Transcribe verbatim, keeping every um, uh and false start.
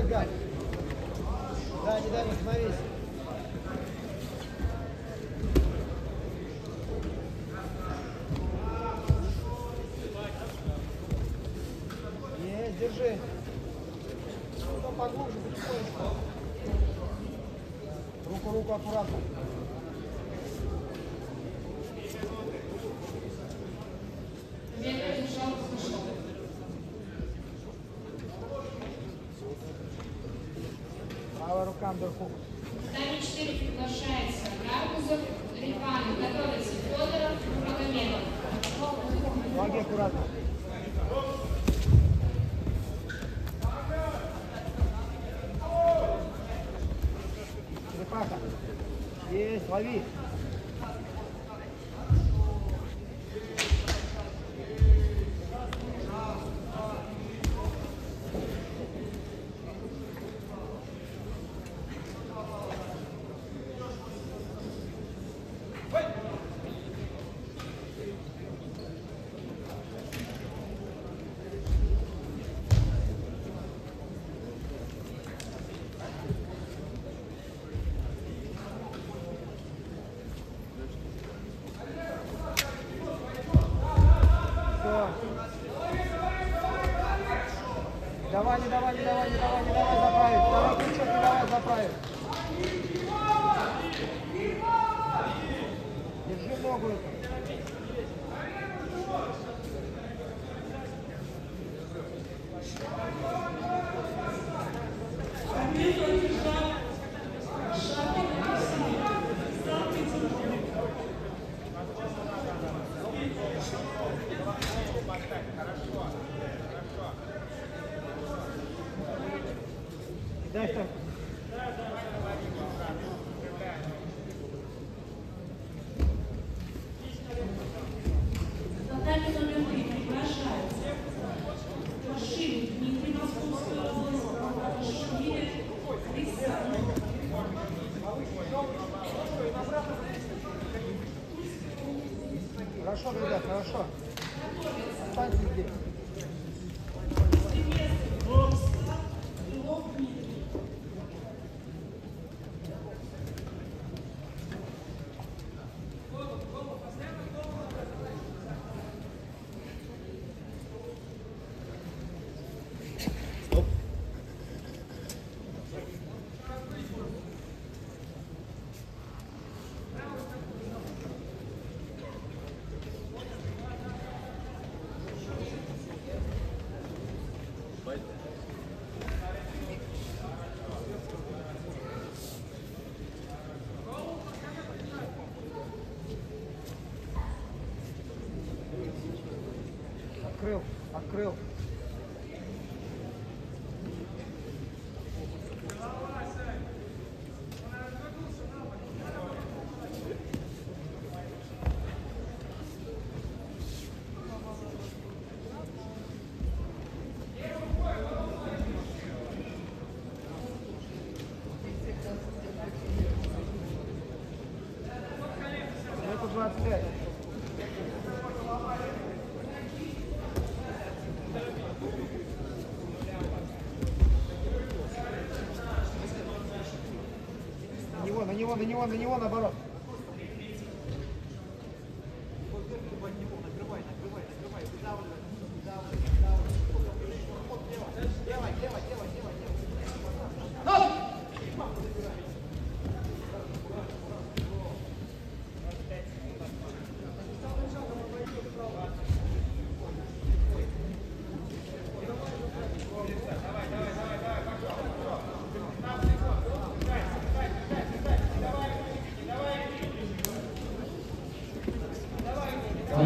головой, Галь. Да, не дай мне смотреть. Есть, держи. Потом поглубже, потихонечку. Руку, руку аккуратно. Правая рука вверху. Стадия четыре приглашается. Гарбузов, Рифанов, готовится Федоров, Магомедов. Ноги аккуратно. Черепаха. Есть, лови. Давай, не давай, не давай, не давай, не давай заправить. Давай крючок, не давай заправить. Держи ногу. Дай так. Наталья номер три приглашается. Машин Дмитрий Московского областного Шумиля Александр. Хорошо, ребят, хорошо. Останьте здесь. Открыл, открыл. Это двадцать пять. На него, на него, на него, наоборот. Накрывай, накрывай, накрывай. Выдавливай, выдавливай, выдавливай. Делай, делай, делай, делай, делай.